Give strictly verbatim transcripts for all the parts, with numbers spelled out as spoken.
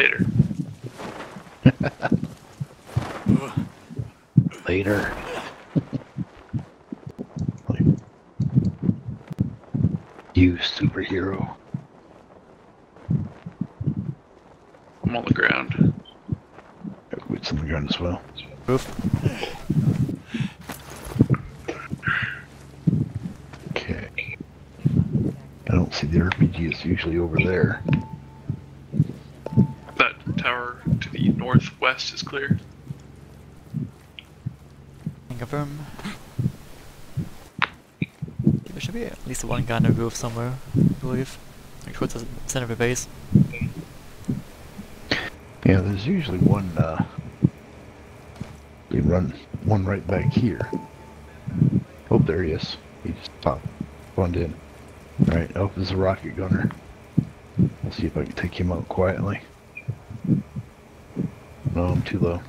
Later. Later. You superhero. I'm on the ground. It's on the ground as well. Oof. Okay. I don't see the R P G. It's usually over there. That tower to the northwest is clear. Confirm. There should be at least one guy on the roof somewhere, I believe. Like towards the center of the base. Yeah, there's usually one, uh... they run one right back here. Oh, there he is. He just popped. Spawned in. Alright, oh, there's a rocket gunner. We'll see if I can take him out quietly. No, I'm too low.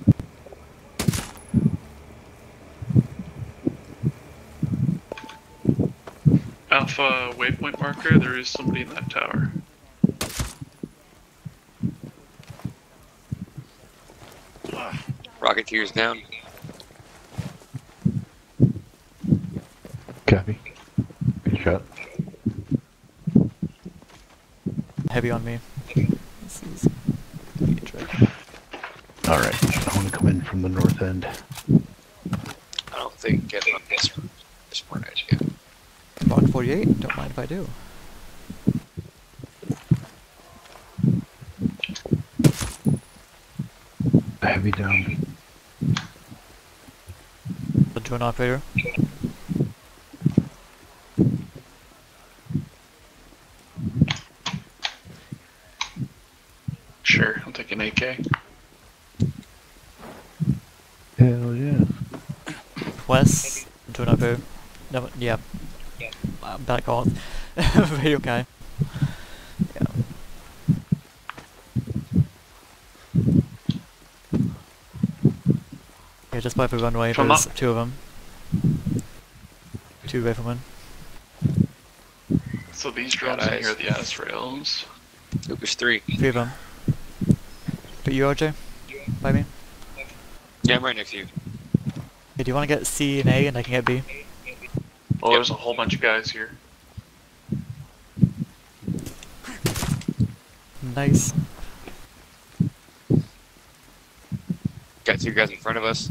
Alpha waypoint marker, there is somebody in that tower. Rocketeer's down. Copy. Good shot. Heavy on me. This is alright, I want to come in from the north end. I don't think getting on this one is more nice yet. Block forty-eight, don't mind if I do. Heavy down. The drone operator. Sure, I'll take an A K. Hell yeah. Wes, drone operator. No, yeah. I'm back on. Video guy. Yeah. Yeah, just by the runway, From there's up. two of them. Two riflemen. So these drones in here are the Azraels. Nope, there's three. Three of them. But you, R J? By me? Yeah, I'm right next to you. Hey, do you want to get C and A and I can get B? Oh, yep. There's a whole bunch of guys here. Nice. Got two guys in front of us.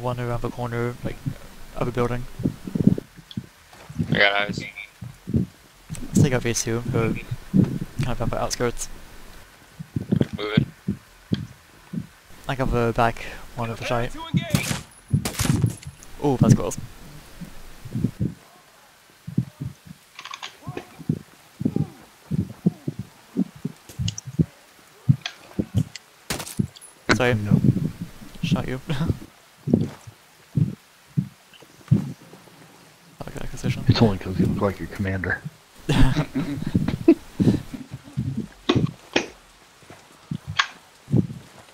One around the corner, like, of a building. I got eyes. Let's take out these two, who kind of on the outskirts. Moving. I got the back one of the shite. Oh, that's close. Sorry. No. Shot you. Acquisition. It's only because you look like your commander.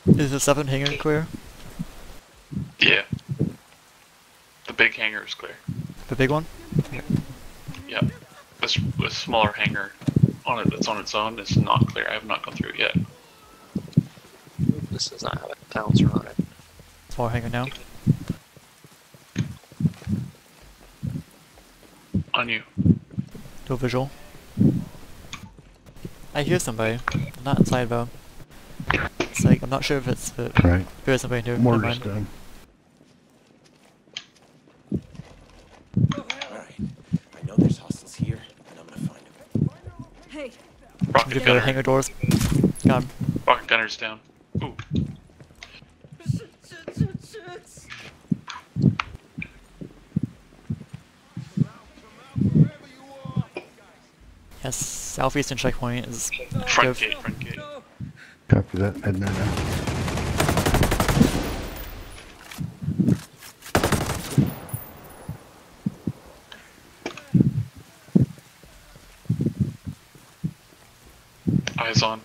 Is the seven hangar clear? Yeah. The big hangar is clear. The big one? Yeah. Yeah. This, this smaller hangar on it that's on its own is not clear. I have not gone through it yet. This does not have a balancer on it. Smaller hangar now. On you. No visual. I hear somebody. I'm not inside though. It's like, I'm not sure if it's the. Right. There is somebody new. More understanding. Rocket gunner. The hangar doors. Got him. Rocket gunner's down. Ooh. Yes, southeastern checkpoint is front active. Gate, front gate. Copy that, heading there now. Eyes on.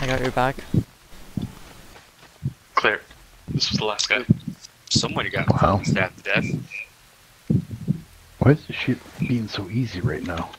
I got your back. Clear. This was the last guy. Somebody got wow. stabbed to death. Why is this shit being so easy right now?